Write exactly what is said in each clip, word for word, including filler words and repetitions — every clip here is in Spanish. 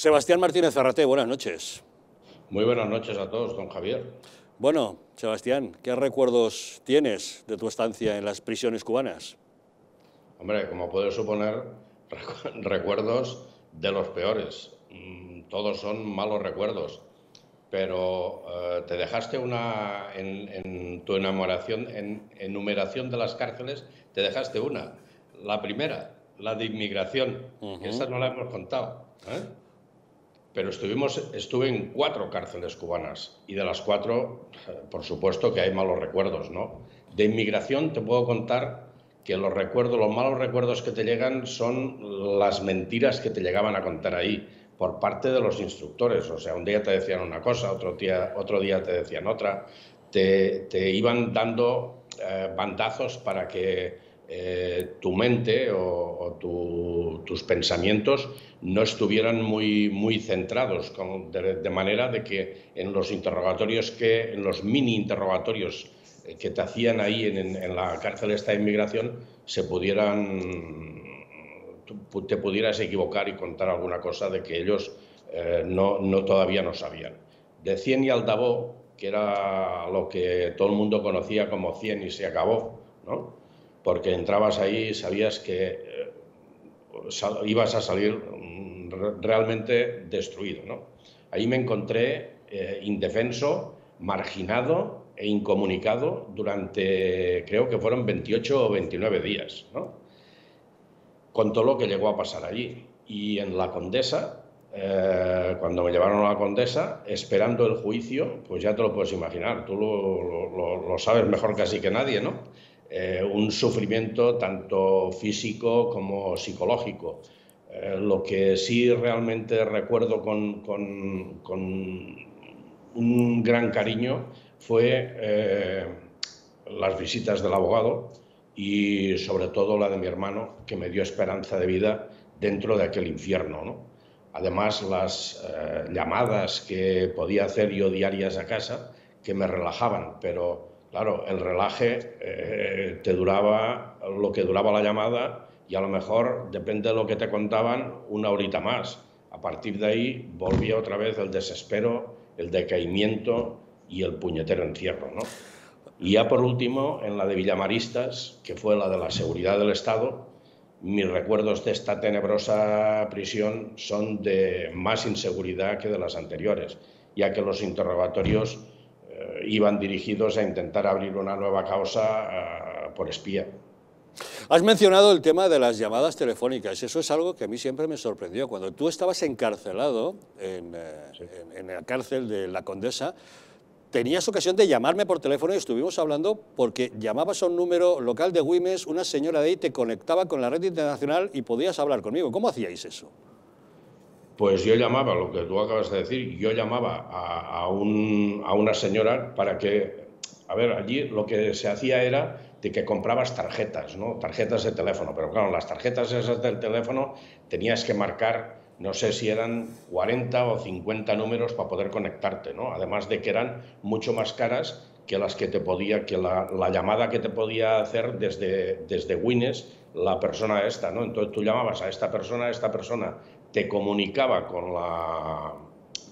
Sebastián Martínez Zarrate, buenas noches. Muy buenas noches a todos, don Javier. Bueno, Sebastián, ¿qué recuerdos tienes de tu estancia en las prisiones cubanas? Hombre, como puedes suponer, recuerdos de los peores. Todos son malos recuerdos. Pero eh, te dejaste una, en, en tu enamoración, en enumeración de las cárceles, te dejaste una. La primera, la de inmigración, uh-huh. que esa no la hemos contado, ¿eh? Pero estuvimos, estuve en cuatro cárceles cubanas y de las cuatro, por supuesto que hay malos recuerdos, ¿no? De inmigración te puedo contar que los recuerdos, los malos recuerdos que te llegan son las mentiras que te llegaban a contar ahí por parte de los instructores. O sea, un día te decían una cosa, otro día, otro día te decían otra. Te, te iban dando eh, bandazos para que eh, tu mente o, o tu, tus pensamientos no estuvieran muy, muy centrados, con, de, de manera de que en los interrogatorios, que, en los mini interrogatorios que te hacían ahí en, en, en la cárcel esta de inmigración, se pudieran... te pudieras equivocar y contar alguna cosa de que ellos eh, no, no todavía no sabían. De Cien y Aldabó, que era lo que todo el mundo conocía como Cien y se acabó, ¿no? Porque entrabas ahí y sabías que eh, sal, ibas a salir realmente destruido, ¿no? Ahí me encontré eh, indefenso, marginado e incomunicado durante, creo que fueron veintiocho o veintinueve días, ¿no? Contó lo que llegó a pasar allí. Y en la Condesa, eh, cuando me llevaron a la Condesa, esperando el juicio, pues ya te lo puedes imaginar, tú lo, lo, lo sabes mejor casi que nadie, ¿no? Eh, un sufrimiento tanto físico como psicológico. Eh, lo que sí realmente recuerdo con, con, con un gran cariño fue eh, las visitas del abogado, y sobre todo la de mi hermano, que me dio esperanza de vida dentro de aquel infierno, ¿no? Además, las eh, llamadas que podía hacer yo diarias a casa, que me relajaban, pero claro, el relaje eh, te duraba lo que duraba la llamada y a lo mejor, depende de lo que te contaban, una horita más. A partir de ahí volvía otra vez el desespero, el decaimiento y el puñetero encierro, ¿no? Y ya por último, en la de Villamaristas, que fue la de la seguridad del Estado, mis recuerdos de esta tenebrosa prisión son de más inseguridad que de las anteriores, ya que los interrogatorios eh, iban dirigidos a intentar abrir una nueva causa eh, por espía. Has mencionado el tema de las llamadas telefónicas. Eso es algo que a mí siempre me sorprendió. Cuando tú estabas encarcelado en, eh, sí. en, en la cárcel de la Condesa, tenías ocasión de llamarme por teléfono y estuvimos hablando porque llamabas a un número local de Güimes, una señora de ahí te conectaba con la red internacional y podías hablar conmigo. ¿Cómo hacíais eso? Pues yo llamaba, lo que tú acabas de decir, yo llamaba a, a, un, a una señora para que... A ver, allí lo que se hacía era de que comprabas tarjetas, ¿no? Tarjetas de teléfono, pero claro, las tarjetas esas del teléfono tenías que marcar... No sé si eran cuarenta o cincuenta números para poder conectarte, ¿no? Además de que eran mucho más caras que las que te podía, que la, la llamada que te podía hacer desde, desde Güimes la persona esta, ¿no? Entonces tú llamabas a esta persona, a esta persona te comunicaba con la,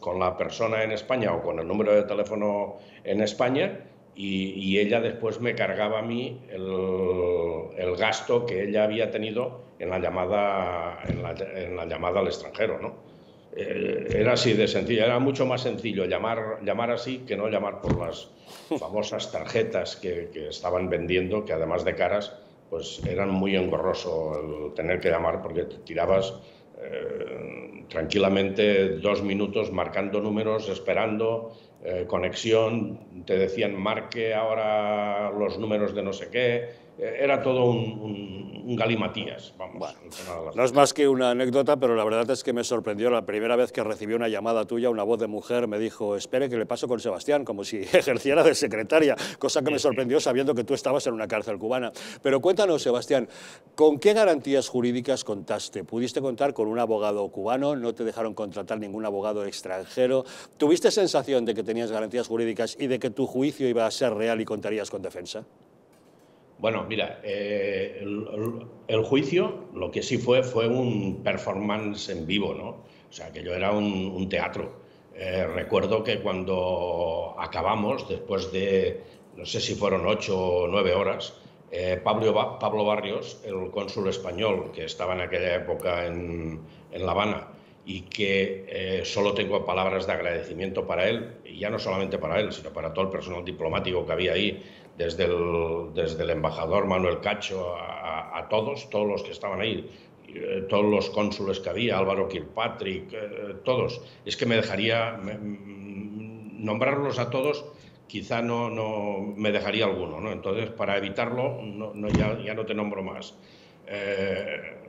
con la persona en España o con el número de teléfono en España y, y ella después me cargaba a mí el, el gasto que ella había tenido en la llamada, en la, en la llamada al extranjero, ¿no? Eh, era así de sencillo, era mucho más sencillo llamar, llamar así que no llamar por las famosas tarjetas que, que estaban vendiendo, que además de caras, pues eran muy engorroso el tener que llamar porque te tirabas eh, tranquilamente dos minutos marcando números, esperando eh, conexión, te decían marque ahora los números de no sé qué. Era todo un, un, un galimatías, vamos. Bueno, no es más que una anécdota, pero la verdad es que me sorprendió la primera vez que recibí una llamada tuya, una voz de mujer, me dijo, espere que le paso con Sebastián, como si ejerciera de secretaria, cosa que me sorprendió sabiendo que tú estabas en una cárcel cubana. Pero cuéntanos, Sebastián, ¿con qué garantías jurídicas contaste? ¿Pudiste contar con un abogado cubano? ¿No te dejaron contratar ningún abogado extranjero? ¿Tuviste sensación de que tenías garantías jurídicas y de que tu juicio iba a ser real y contarías con defensa? Bueno, mira, eh, el, el juicio lo que sí fue fue un performance en vivo, ¿no? O sea, que yo era un, un teatro. Eh, recuerdo que cuando acabamos, después de, no sé si fueron ocho o nueve horas, eh, Pablo, ba Pablo Barrios, el cónsul español que estaba en aquella época en, en La Habana, y que eh, solo tengo palabras de agradecimiento para él, y ya no solamente para él, sino para todo el personal diplomático que había ahí, desde el, desde el embajador Manuel Cacho a, a todos, todos los que estaban ahí, eh, todos los cónsules que había, Álvaro Kirkpatrick, eh, todos. Es que me dejaría, me, nombrarlos a todos, quizá no, no me dejaría alguno, ¿no? Entonces, para evitarlo, no, no, ya, ya no te nombro más. Eh,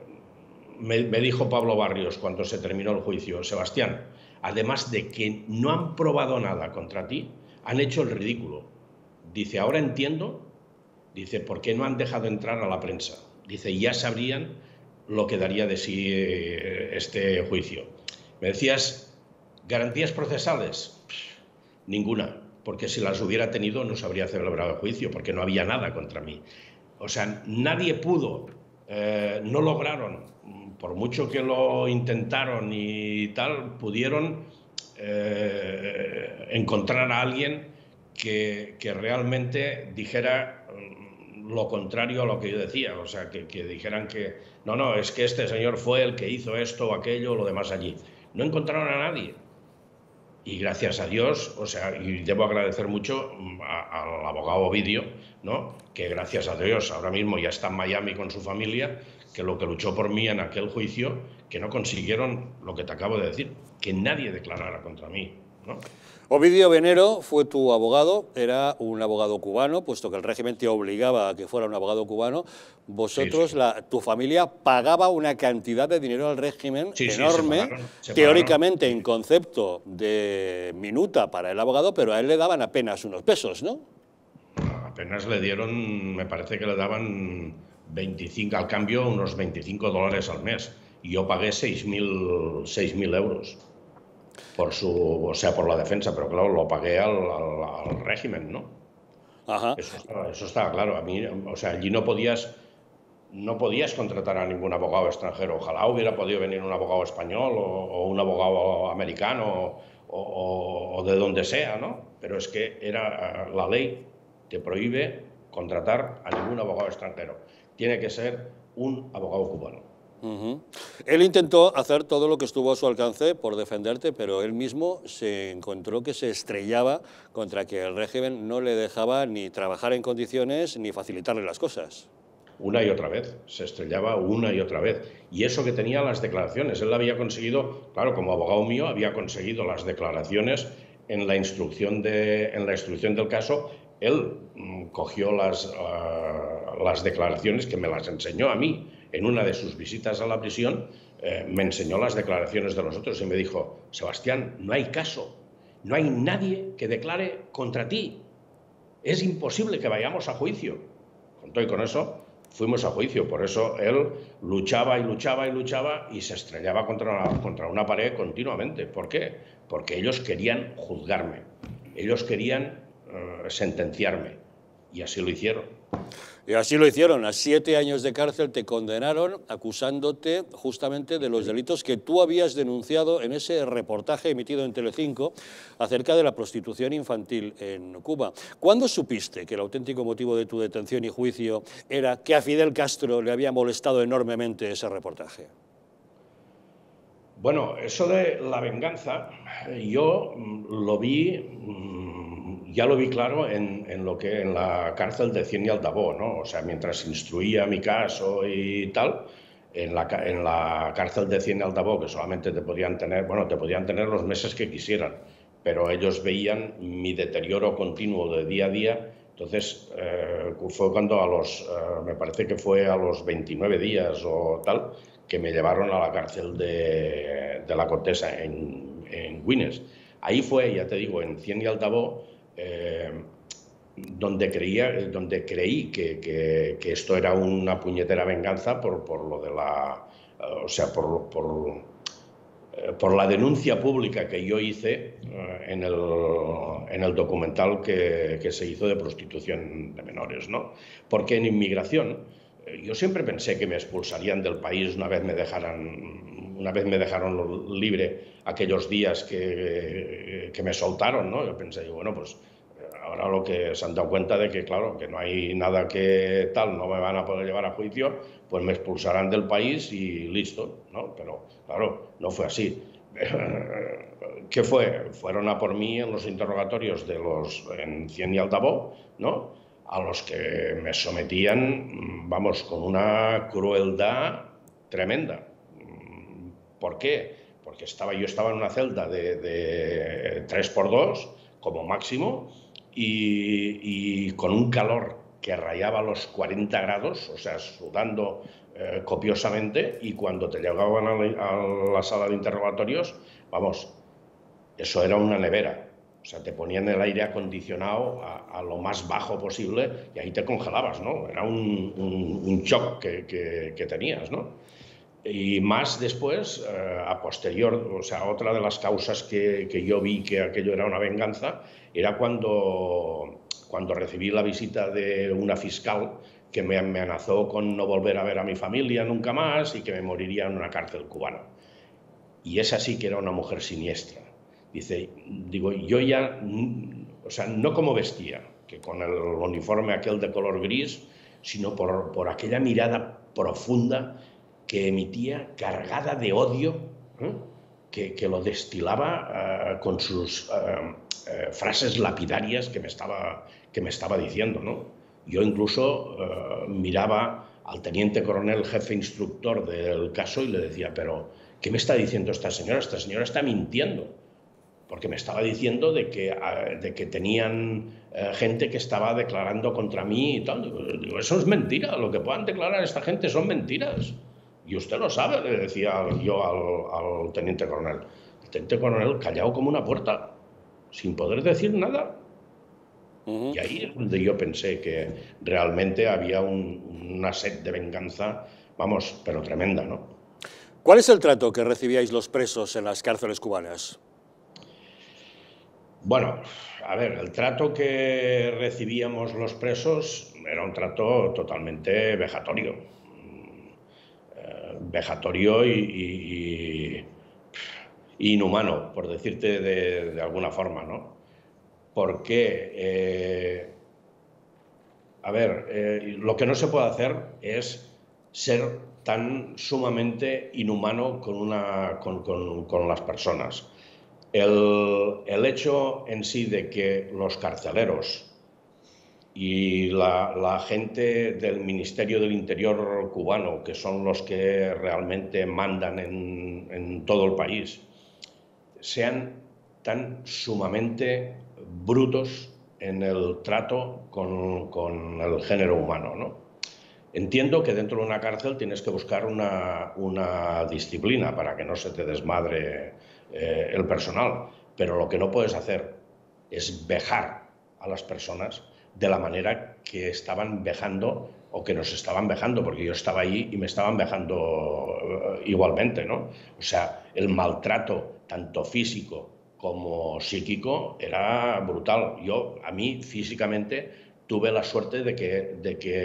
Me, me dijo Pablo Barrios cuando se terminó el juicio: Sebastián, además de que no han probado nada contra ti, han hecho el ridículo. Dice, ahora entiendo, dice, por qué no han dejado entrar a la prensa. Dice, ya sabrían lo que daría de sí este juicio. Me decías, ¿garantías procesales? Pff, ninguna, porque si las hubiera tenido no se habría celebrado el juicio, porque no había nada contra mí. O sea, nadie pudo, eh, no lograron. Por mucho que lo intentaron y tal, pudieron eh, encontrar a alguien que, que realmente dijera lo contrario a lo que yo decía. O sea, que, que dijeran que no, no, es que este señor fue el que hizo esto, aquello, lo demás allí. No encontraron a nadie. Y gracias a Dios, o sea, y debo agradecer mucho a, al abogado Ovidio, ¿no? Que gracias a Dios ahora mismo ya está en Miami con su familia, que lo que luchó por mí en aquel juicio, que no consiguieron lo que te acabo de decir, que nadie declarara contra mí, ¿no? Ovidio Venero fue tu abogado, era un abogado cubano, puesto que el régimen te obligaba a que fuera un abogado cubano. Vosotros, sí, sí. La, tu familia pagaba una cantidad de dinero al régimen, sí, enorme, sí, se pagaron, se teóricamente pagaron. En concepto de minuta para el abogado, pero a él le daban apenas unos pesos, ¿no? Apenas le dieron, me parece que le daban veinticinco, al cambio unos veinticinco dólares al mes, y yo pagué seis mil euros. Por su, o sea, por la defensa, pero claro, lo pagué al, al, al régimen, ¿no? Ajá. Eso, estaba, eso estaba claro. A mí, o sea, allí no podías, no podías contratar a ningún abogado extranjero. Ojalá hubiera podido venir un abogado español o, o un abogado americano o, o, o de donde sea, ¿no? Pero es que era la ley, te prohíbe contratar a ningún abogado extranjero. Tiene que ser un abogado cubano. Uh-huh. Él intentó hacer todo lo que estuvo a su alcance por defenderte, pero él mismo se encontró que se estrellaba contra que el régimen no le dejaba ni trabajar en condiciones ni facilitarle las cosas. Una y otra vez, se estrellaba una y otra vez. Y eso que tenía las declaraciones, él había conseguido, claro, como abogado mío, había conseguido las declaraciones en la instrucción, de, en la instrucción del caso. Él cogió las, uh, las declaraciones que me las enseñó a mí. En una de sus visitas a la prisión, eh, me enseñó las declaraciones de los otros y me dijo, Sebastián, no hay caso, no hay nadie que declare contra ti, es imposible que vayamos a juicio. Con todo y con eso, fuimos a juicio, por eso él luchaba y luchaba y luchaba y se estrellaba contra una, contra una pared continuamente. ¿Por qué? Porque ellos querían juzgarme, ellos querían eh, sentenciarme, y así lo hicieron. Y así lo hicieron, a siete años de cárcel te condenaron acusándote justamente de los delitos que tú habías denunciado en ese reportaje emitido en Telecinco acerca de la prostitución infantil en Cuba. ¿Cuándo supiste que el auténtico motivo de tu detención y juicio era que a Fidel Castro le había molestado enormemente ese reportaje? Bueno, eso de la venganza, yo lo vi... Ya lo vi claro en, en, lo que, en la cárcel de Cien y Aldabó, ¿no? O sea, mientras instruía mi caso y tal, en la, en la cárcel de Cien y Aldabó, que solamente te podían tener, bueno, te podían tener los meses que quisieran, pero ellos veían mi deterioro continuo de día a día. Entonces, eh, fue cuando a los, eh, me parece que fue a los veintinueve días o tal, que me llevaron a la cárcel de, de la Condesa en, en Güimes. Ahí fue, ya te digo, en Cien y Aldabó, Eh, donde, creía, donde creí que, que, que esto era una puñetera venganza por, por lo de la... Eh, o sea, por, por, eh, por la denuncia pública que yo hice en el, en el documental que, que se hizo de prostitución de menores, ¿no? Porque en inmigración yo siempre pensé que me expulsarían del país una vez me dejaran, una vez me dejaron libre aquellos días que, que me soltaron, ¿no? Yo pensé, bueno, pues ahora lo que se han dado cuenta de que, claro, que no hay nada que tal, no me van a poder llevar a juicio, pues me expulsarán del país y listo, ¿no? Pero, claro, no fue así. ¿Qué fue? Fueron a por mí en los interrogatorios de los, en Cien y Aldabó, ¿no?, a los que me sometían, vamos, con una crueldad tremenda. ¿Por qué? Porque estaba, yo estaba en una celda de, de tres por dos, como máximo, Y, y con un calor que rayaba los cuarenta grados, o sea, sudando eh, copiosamente, y cuando te llegaban a la, a la sala de interrogatorios, vamos, eso era una nevera. O sea, te ponían el aire acondicionado a, a lo más bajo posible y ahí te congelabas, ¿no? Era un, un, un shock que, que, que tenías, ¿no? Y más después, eh, a posterior, o sea, otra de las causas que, que yo vi que aquello era una venganza, era cuando, cuando recibí la visita de una fiscal que me amenazó con no volver a ver a mi familia nunca más y que me moriría en una cárcel cubana. Y esa sí que era una mujer siniestra. Dice, digo, yo ya, o sea, no como vestía, que con el uniforme aquel de color gris, sino por, por aquella mirada profunda que emitía, cargada de odio, ¿eh?, que, que lo destilaba uh, con sus uh, uh, frases lapidarias que me estaba, que me estaba diciendo, ¿no? Yo incluso uh, miraba al teniente coronel, jefe instructor del caso, y le decía, pero ¿qué me está diciendo esta señora? Esta señora está mintiendo, porque me estaba diciendo de que, uh, de que tenían uh, gente que estaba declarando contra mí y tal. Digo, digo, eso es mentira, lo que puedan declarar esta gente son mentiras. Y usted lo sabe, le decía yo al, al teniente coronel. El teniente coronel callado como una puerta, sin poder decir nada. Uh-huh. Y ahí es donde yo pensé que realmente había un, una sed de venganza, vamos, pero tremenda, ¿no? ¿Cuál es el trato que recibíais los presos en las cárceles cubanas? Bueno, a ver, el trato que recibíamos los presos era un trato totalmente vejatorio. Vejatorio y, y inhumano, por decirte de, de alguna forma, ¿no? Porque, eh, a ver, eh, lo que no se puede hacer es ser tan sumamente inhumano con, una, con, con, con las personas. El, el hecho en sí de que los carceleros y la, la gente del Ministerio del Interior cubano, que son los que realmente mandan en, en todo el país, sean tan sumamente brutos en el trato con, con el género humano, ¿no? Entiendo que dentro de una cárcel tienes que buscar una, una disciplina para que no se te desmadre eh, el personal, pero lo que no puedes hacer es vejar a las personas de la manera que estaban vejando o que nos estaban vejando, porque yo estaba ahí y me estaban vejando igualmente, ¿no? O sea, el maltrato, tanto físico como psíquico, era brutal. Yo, a mí, físicamente, tuve la suerte de que, de que,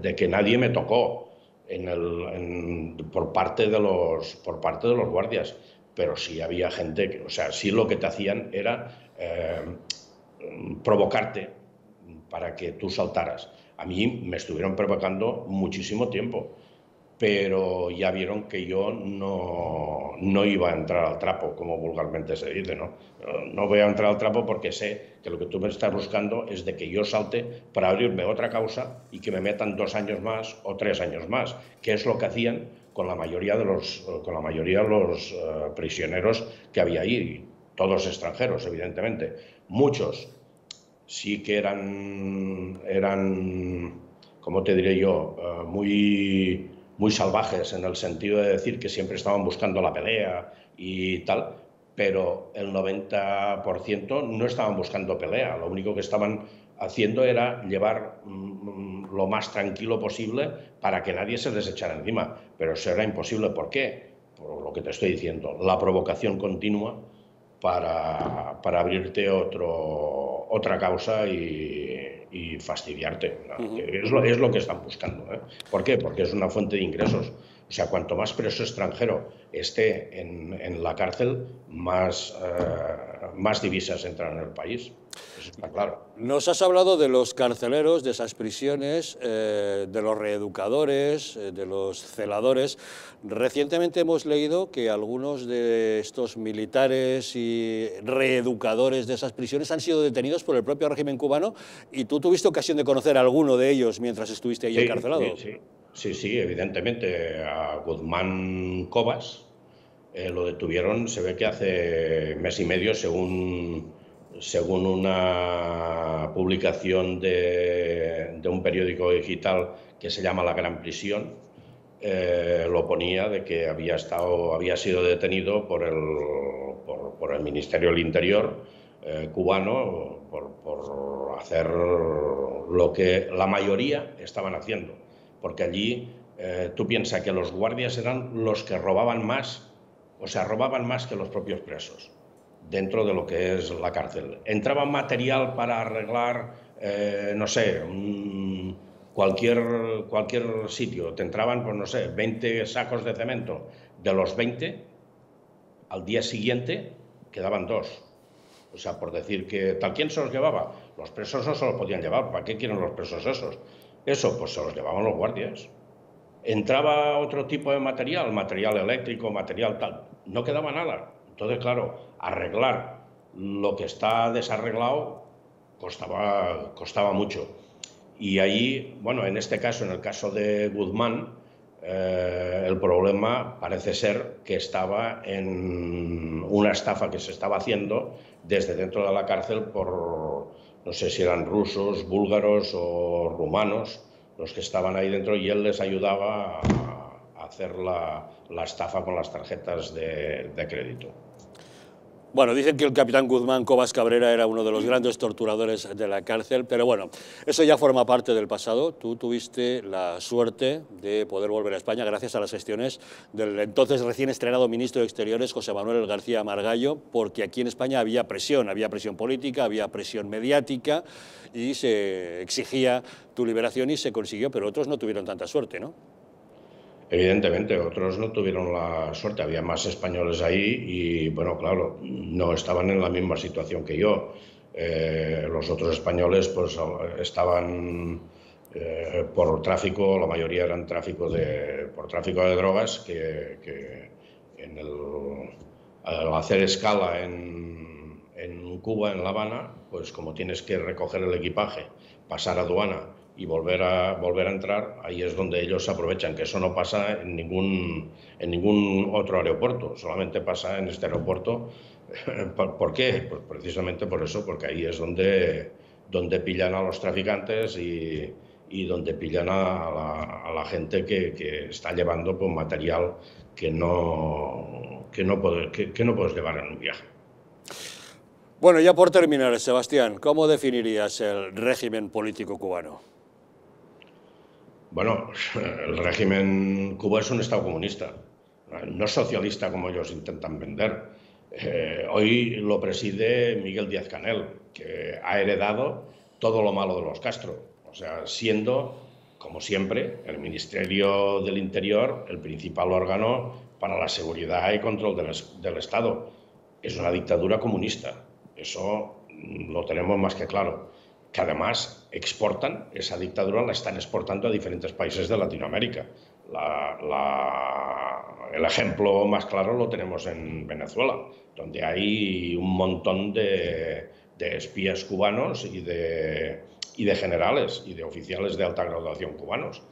de que nadie me tocó en el, en, por, parte de los, por parte de los guardias, pero sí había gente que, o sea, sí lo que te hacían era eh, provocarte, para que tú saltaras. A mí me estuvieron provocando muchísimo tiempo, pero ya vieron que yo no, no iba a entrar al trapo, como vulgarmente se dice, ¿no? No voy a entrar al trapo porque sé que lo que tú me estás buscando es de que yo salte para abrirme otra causa y que me metan dos años más o tres años más, que es lo que hacían con la mayoría de los, con la mayoría de los uh, prisioneros que había ahí, todos extranjeros, evidentemente. Muchos sí que eran, eran, como te diré yo, muy, muy salvajes en el sentido de decir que siempre estaban buscando la pelea y tal, pero el noventa por ciento no estaban buscando pelea, lo único que estaban haciendo era llevar lo más tranquilo posible para que nadie se les echara encima, pero eso era imposible. ¿Por qué? por lo que te estoy diciendo, la provocación continua para, para abrirte otro, otra causa y, y fastidiarte, ¿no? Uh-huh. es, lo, es lo que están buscando, ¿eh? ¿Por qué? Porque es una fuente de ingresos. O sea, cuanto más preso extranjero esté en, en la cárcel, más, eh, más divisas entran en el país. Eso está claro. Nos has hablado de los carceleros, de esas prisiones, eh, de los reeducadores, eh, de los celadores. Recientemente hemos leído que algunos de estos militares y reeducadores de esas prisiones han sido detenidos por el propio régimen cubano, y tú tuviste ocasión de conocer a alguno de ellos mientras estuviste ahí sí, encarcelado. Sí, sí. Sí, sí, evidentemente. A Guzmán Covas eh, lo detuvieron, se ve que hace mes y medio, según, según una publicación de, de un periódico digital que se llama La Gran Prisión, eh, lo ponía de que había, estado, había sido detenido por el, por, por el Ministerio del Interior eh, cubano por, por hacer lo que la mayoría estaban haciendo. Porque allí eh, tú piensas que los guardias eran los que robaban más, o sea, robaban más que los propios presos dentro de lo que es la cárcel. Entraba material para arreglar, eh, no sé, un, cualquier, cualquier sitio. Te entraban, pues no sé, veinte sacos de cemento. De los veinte, al día siguiente quedaban dos. O sea, por decir que tal, ¿quién se los llevaba? Los presos no se los podían llevar. ¿Para qué quieren los presos esos? Eso, pues se los llevaban los guardias. Entraba otro tipo de material, material eléctrico, material tal. No quedaba nada. Entonces, claro, arreglar lo que está desarreglado costaba, costaba mucho. Y ahí, bueno, en este caso, en el caso de Guzmán, eh, el problema parece ser que estaba en una estafa que se estaba haciendo desde dentro de la cárcel por... no sé si eran rusos, búlgaros o rumanos los que estaban ahí dentro, y él les ayudaba a hacer la, la estafa con las tarjetas de, de crédito. Bueno, dicen que el capitán Guzmán Covas Cabrera era uno de los grandes torturadores de la cárcel, pero bueno, eso ya forma parte del pasado. Tú tuviste la suerte de poder volver a España gracias a las gestiones del entonces recién estrenado ministro de Exteriores, José Manuel García Margallo, porque aquí en España había presión, había presión política, había presión mediática, y se exigía tu liberación y se consiguió, pero otros no tuvieron tanta suerte, ¿no? Evidentemente, otros no tuvieron la suerte, había más españoles ahí y, bueno, claro, no estaban en la misma situación que yo. Eh, los otros españoles, pues, estaban eh, por tráfico, la mayoría eran tráfico de, por tráfico de drogas, que, que en el, al hacer escala en, en Cuba, en La Habana, pues como tienes que recoger el equipaje, pasar aduana y volver a, volver a entrar, ahí es donde ellos aprovechan, que eso no pasa en ningún, en ningún otro aeropuerto, solamente pasa en este aeropuerto. ¿Por qué? Pues precisamente por eso, porque ahí es donde, donde pillan a los traficantes y, y donde pillan a la, a la gente que, que está llevando pues, material que no, que, no puedes, que, que no puedes llevar en un viaje. Bueno, ya por terminar, Sebastián, ¿cómo definirías el régimen político cubano? Bueno, el régimen cubano es un Estado comunista, no socialista como ellos intentan vender. Eh, hoy lo preside Miguel Díaz-Canel, que ha heredado todo lo malo de los Castro, o sea, siendo, como siempre, el Ministerio del Interior el principal órgano para la seguridad y control del, del Estado. Es una dictadura comunista, eso lo tenemos más que claro. Que además exportan, esa dictadura la están exportando a diferentes países de Latinoamérica. La, la, el ejemplo más claro lo tenemos en Venezuela, donde hay un montón de, de espías cubanos y de, y de generales y de oficiales de alta graduación cubanos.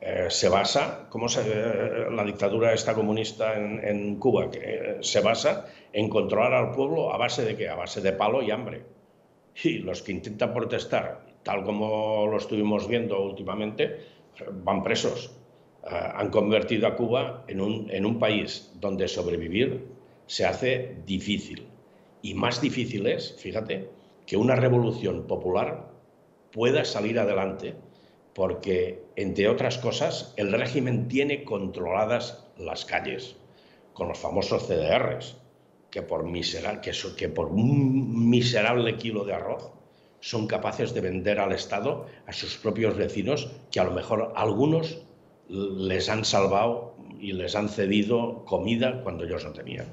Eh, se basa, ¿cómo se, eh, la dictadura esta comunista en, en Cuba? Que, eh, se basa en controlar al pueblo a base de qué, a base de palo y hambre. Y los que intentan protestar, tal como lo estuvimos viendo últimamente, van presos. Uh, han convertido a Cuba en un, en un país donde sobrevivir se hace difícil. Y más difícil es, fíjate, que una revolución popular pueda salir adelante, porque, entre otras cosas, el régimen tiene controladas las calles. con los famosos C D Rs, que por, misera, que, so, que por un miserable kilo de arroz son capaces de vender al Estado a sus propios vecinos, que a lo mejor algunos les han salvado y les han cedido comida cuando ellos no tenían.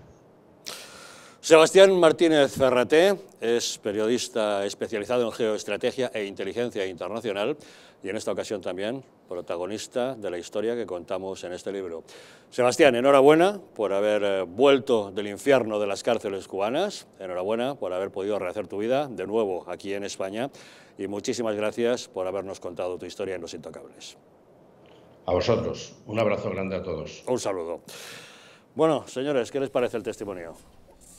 Sebastián Martínez Ferraté es periodista especializado en geoestrategia e inteligencia internacional y en esta ocasión también protagonista de la historia que contamos en este libro. Sebastián, enhorabuena por haber vuelto del infierno de las cárceles cubanas, enhorabuena por haber podido rehacer tu vida de nuevo aquí en España y muchísimas gracias por habernos contado tu historia en Los Intocables. A vosotros, un abrazo grande a todos. Un saludo. Bueno, señores, ¿qué les parece el testimonio?